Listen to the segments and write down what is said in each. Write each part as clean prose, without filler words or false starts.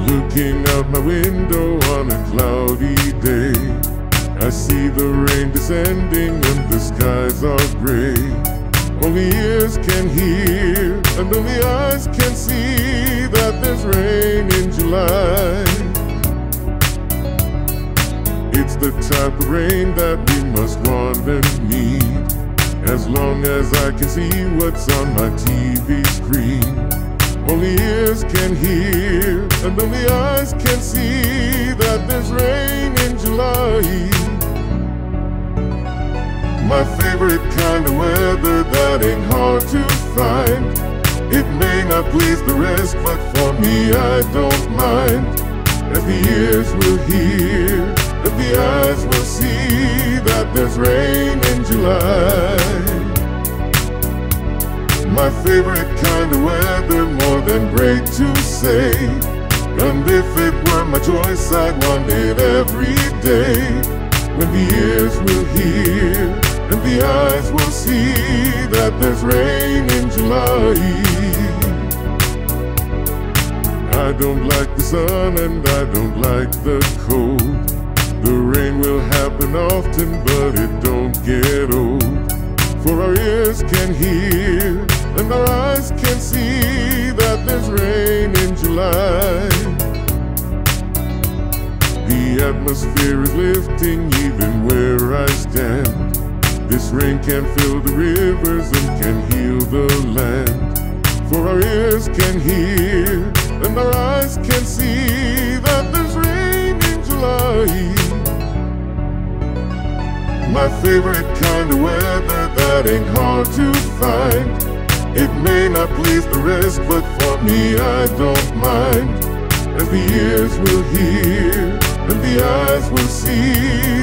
Looking out my window on a cloudy day, I see the rain descending and the skies are gray. Only ears can hear and only eyes can see that there's rain in July. It's the type of rain that we must want and need, as long as I can see what's on my TV screen. Only ears can hear, and only eyes can see that there's rain in July. My favorite kind of weather that ain't hard to find. It may not please the rest, but for me I don't mind. As the ears will hear, as the eyes will see that there's rain in July. My favorite kind of weather, more than great to say. And if it were my choice, I'd want it every day. When the ears will hear, and the eyes will see that there's rain in July. I don't like the sun and I don't like the cold. The rain will happen often, but it don't get old. For our ears can hear, and our eyes can see that there's rain in July. The atmosphere is lifting even where I stand. This rain can fill the rivers and can heal the land. For our ears can hear, and our eyes can see that there's rain in July. My favorite kind of weather that ain't hard to find. It may not please the rest, but for me I don't mind. As the ears will hear, and the eyes will see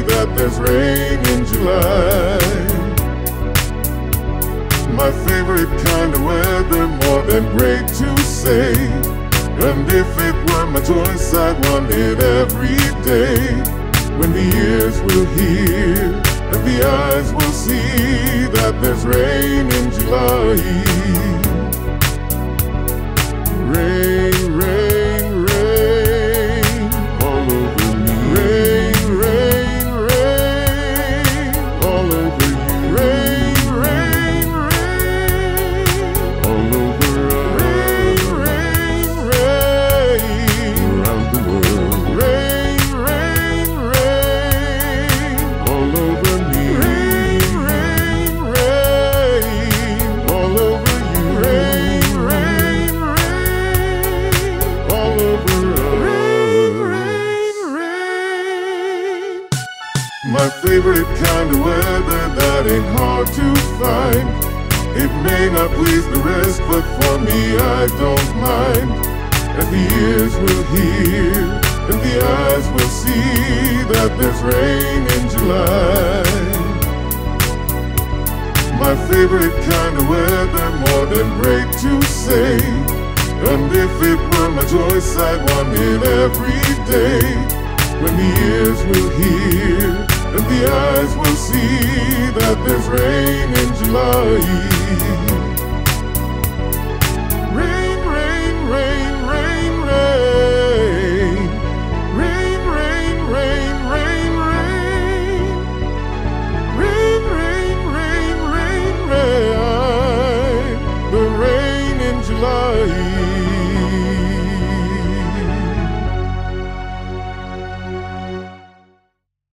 that there's rain in July. My favorite kind of weather, more than great to say. And if it were my choice, I'd want it every day. When the ears will hear, and the eyes will see that there's rain in July. Rain, rain, rain, all over me. Rain, rain, rain, all over you. Rain, rain, rain, all over us. Rain, rain, rain, around the world. Rain, my favorite kind of weather that ain't hard to find. It may not please the rest, but for me I don't mind. And the ears will hear, and the eyes will see that there's rain in July. My favorite kind of weather, more than great to say. And if it were my choice, I'd want it every day. When the ears will hear, and the eyes will see that there's rain in July.